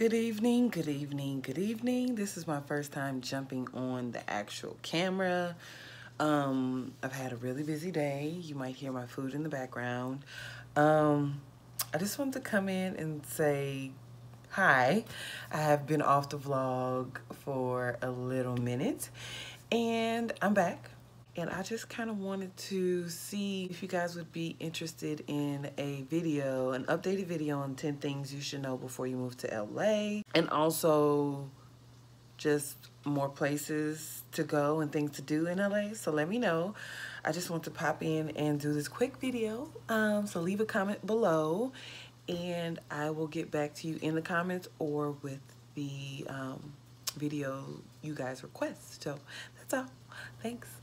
Good evening. This is my first time jumping on the actual camera. I've had a really busy day. You might hear my food in the background. I just wanted to come in and say hi. I have been off the vlog for a little minute and I'm back. And I just kind of wanted to see if you guys would be interested in a video, an updated video on 10 things you should know before you move to LA. And also just more places to go and things to do in LA. So let me know. I just want to pop in and do this quick video. So leave a comment below and I will get back to you in the comments or with the video you guys request. So that's all. Thanks.